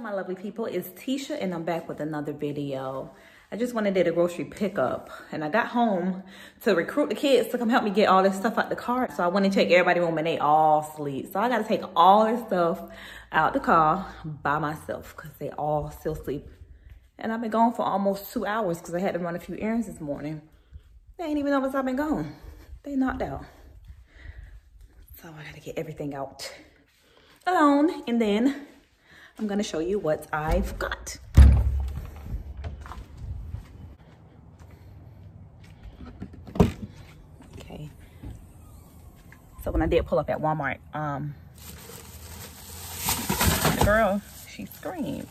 Hello my lovely people, it's Tisha and I'm back with another video. I just went and did a grocery pickup and I got home to recruit the kids to come help me get all this stuff out the car. So I went and checked everybody's room and they all sleep. So I gotta take all this stuff out the car by myself because they all still sleep. And I've been gone for almost 2 hours because I had to run a few errands this morning. They ain't even noticed I've been gone. They knocked out. So I gotta get everything out alone and then I'm gonna show you what I've got. Okay. So when I did pull up at Walmart, the girl, she screamed.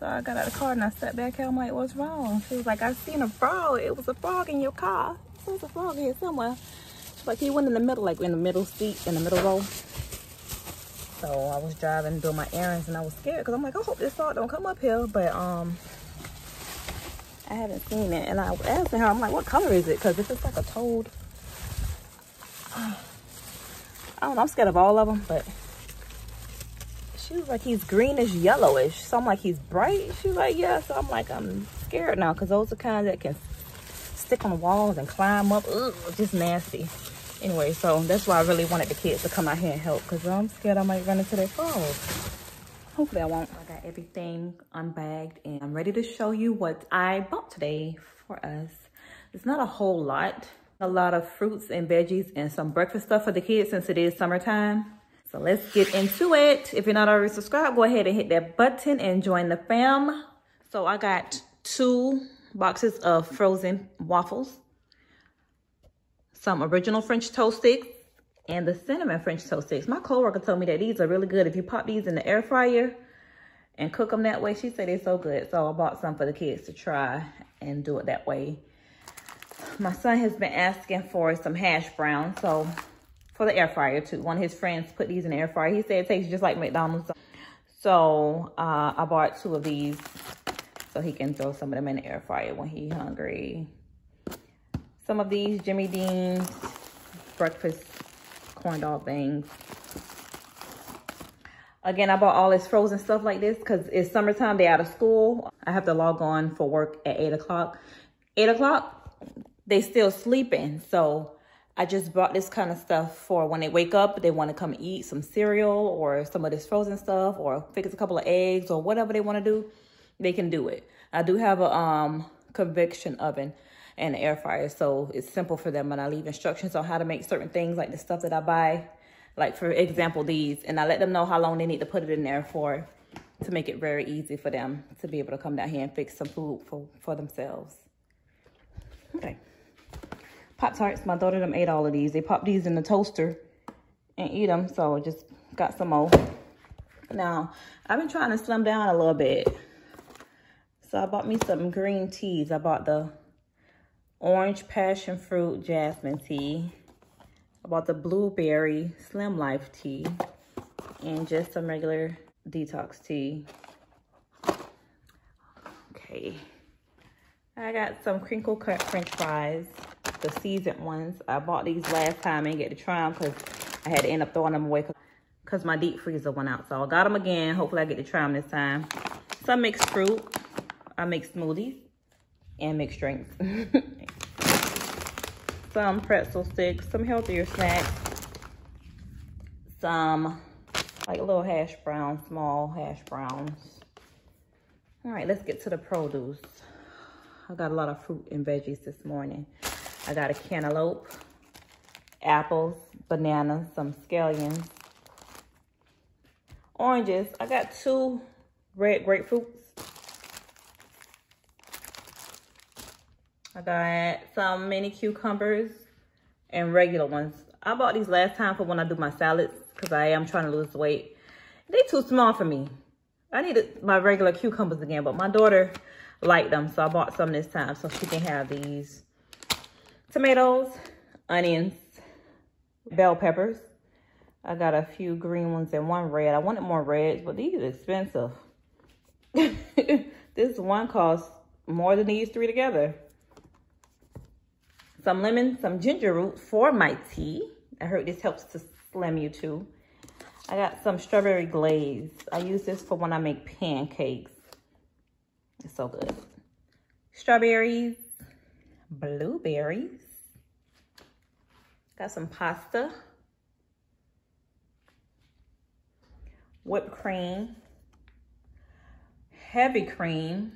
So I got out of the car and I sat back and I'm like, what's wrong? She was like, I seen a frog. It was a frog in your car. There was a frog in here somewhere. She's like, he went in the middle, like in the middle seat, in the middle row. So I was driving, doing my errands, and I was scared because I'm like, I hope this frog don't come up here. But I haven't seen it, and I was asking her, I'm like, what color is it? Because if it's like a toad, I don't know. I'm scared of all of them, but she was like, he's greenish yellowish. So I'm like, he's bright. She's like, yeah. So I'm like, I'm scared now because those are kind that can stick on the walls and climb up. Ugh, just nasty. Anyway, so that's why I really wanted the kids to come out here and help because I'm scared I might run into their frogs. Hopefully I won't. I got everything unbagged and I'm ready to show you what I bought today for us. It's not a whole lot. A lot of fruits and veggies and some breakfast stuff for the kids since it is summertime. So let's get into it. If you're not already subscribed, go ahead and hit that button and join the fam. So I got 2 boxes of frozen waffles, some original French toast sticks, and the cinnamon French toast sticks. My coworker told me that these are really good. If you pop these in the air fryer and cook them that way, she said they're so good. So I bought some for the kids to try and do it that way. My son has been asking for some hash browns, so for the air fryer too. One of his friends put these in the air fryer. He said it tastes just like McDonald's. So I bought 2 of these so he can throw some of them in the air fryer when he's hungry. Some of these Jimmy Dean's breakfast corn dog things. Again, I bought all this frozen stuff like this because it's summertime, they out of school. I have to log on for work at 8 o'clock. 8 o'clock, they still sleeping. So I just bought this kind of stuff for when they wake up, they want to come eat some cereal or some of this frozen stuff or fix a couple of eggs or whatever they want to do, they can do it. I do have a convection oven and the air fryer, so it's simple for them, and I leave instructions on how to make certain things, like the stuff that I buy, like for example these, and I let them know how long they need to put it in there for, to make it very easy for them to be able to come down here and fix some food for themselves. Okay, Pop-Tarts, my daughter them ate all of these. They popped these in the toaster and eat them, so I just got some more. Now I've been trying to slim down a little bit, so I bought me some green teas. I bought the orange passion fruit jasmine tea. I bought the blueberry slim life tea and just some regular detox tea. Okay, I got some crinkle cut french fries, the seasoned ones. I bought these last time and get to try them because I had to end up throwing them away because my deep freezer went out. So I got them again. Hopefully I get to try them this time. Some mixed fruit. I make smoothies and mixed drinks. Some pretzel sticks, some healthier snacks, some like little hash browns, small hash browns. All right, let's get to the produce. I got a lot of fruit and veggies this morning. I got a cantaloupe, apples, bananas, some scallions, oranges. I got 2 red grapefruits. I got some mini cucumbers and regular ones. I bought these last time for when I do my salads because I am trying to lose weight. They're too small for me. I needed my regular cucumbers again, but my daughter liked them, so I bought some this time so she can have these. Tomatoes, onions, bell peppers. I got a few green ones and 1 red. I wanted more reds, but these are expensive. This one costs more than these 3 together. Some lemon, some ginger root for my tea. I heard this helps to slim you too. I got some strawberry glaze. I use this for when I make pancakes. It's so good. Strawberries, blueberries. Got some pasta. Whipped cream. Heavy cream.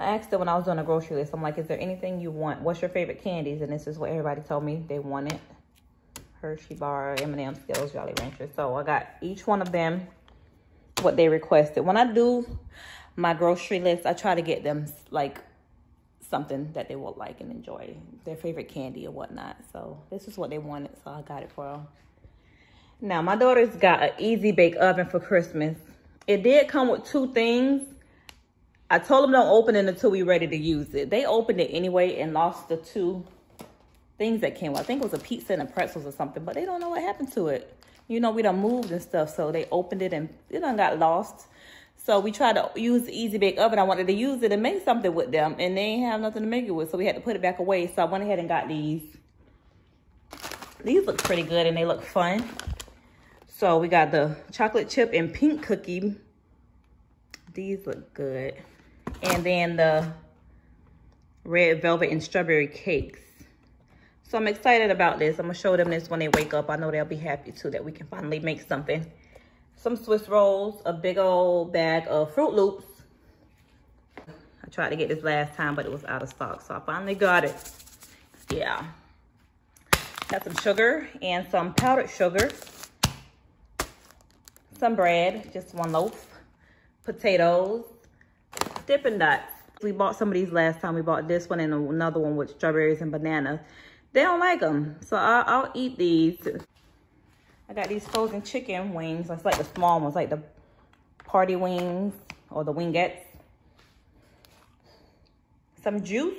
I asked them when I was doing a grocery list, I'm like, is there anything you want? What's your favorite candies? And this is what everybody told me they wanted. Hershey bar, M&M's, Skittles, Jolly Ranchers. So I got each one of them what they requested. When I do my grocery list, I try to get them like something that they will like and enjoy, their favorite candy or whatnot. So this is what they wanted, so I got it for them. Now my daughter's got an Easy Bake Oven for Christmas. It did come with two things. I told them don't open it until we're ready to use it. They opened it anyway and lost the two things that came with. I think it was a pizza and a pretzels or something, but they don't know what happened to it. You know, we done moved and stuff, so they opened it and it done got lost. So we tried to use the Easy Bake Oven. I wanted to use it and make something with them, and they ain't have nothing to make it with, so we had to put it back away. So I went ahead and got these. These look pretty good and they look fun. So we got the chocolate chip and pink cookie. These look good. And then the red velvet and strawberry cakes. So I'm excited about this. I'm going to show them this when they wake up. I know they'll be happy too that we can finally make something. Some Swiss rolls, a big old bag of Fruit Loops. I tried to get this last time, but it was out of stock. So I finally got it. Yeah. Got some sugar and some powdered sugar. Some bread, just one loaf. Potatoes. Dipping Dots. We bought some of these last time. We bought this one and another one with strawberries and bananas. They don't like them, so I'll eat these. I got these frozen chicken wings. It's like the small ones, like the party wings or the wingettes. Some juice.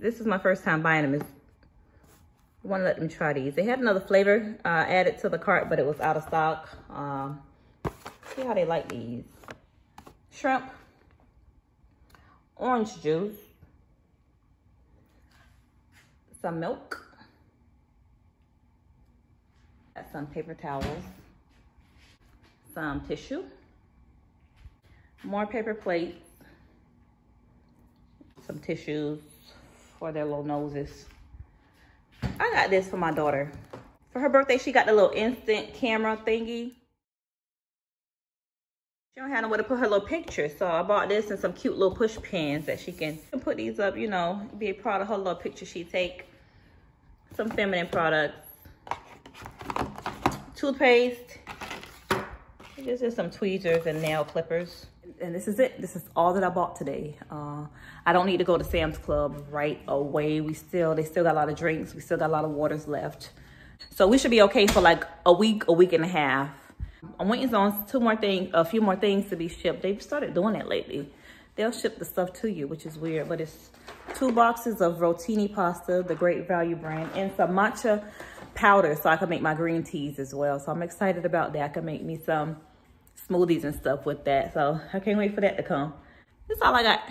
This is my first time buying them. I want to let them try these. They had another flavor added to the cart, but it was out of stock. See how they like these. Shrimp. Orange juice, some milk, got some paper towels, some tissue, more paper plates, some tissues for their little noses. I got this for my daughter. For her birthday, she got the little instant camera thingy. She don't have nowhere to put her little picture, so I bought this and some cute little push pins that she can put these up, you know, be proud of her little picture she take. Some feminine products. Toothpaste. This is some tweezers and nail clippers. And this is it. This is all that I bought today. I don't need to go to Sam's Club right away. They still got a lot of drinks. We still got a lot of waters left. So we should be okay for like a week and a half. I'm waiting on a few more things to be shipped. They've started doing that lately. They'll ship the stuff to you, which is weird, but it's 2 boxes of rotini pasta, the Great Value brand, and some matcha powder so I can make my green teas as well. So I'm excited about that. I can make me some smoothies and stuff with that. So I can't wait for that to come. That's all I got.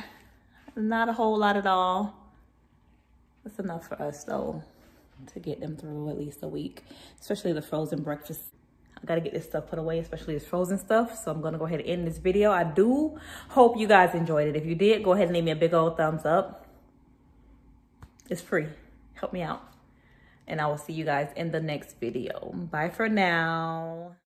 Not a whole lot at all. That's enough for us though to get them through at least a week, especially the frozen breakfast. I gotta get this stuff put away, especially this frozen stuff. So I'm gonna go ahead and end this video. I do hope you guys enjoyed it. If you did, go ahead and leave me a big old thumbs up. It's free. Help me out. And I will see you guys in the next video. Bye for now.